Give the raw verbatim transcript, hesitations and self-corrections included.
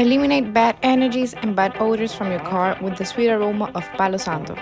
Eliminate bad energies and bad odors from your car with the sweet aroma of Palo Santo.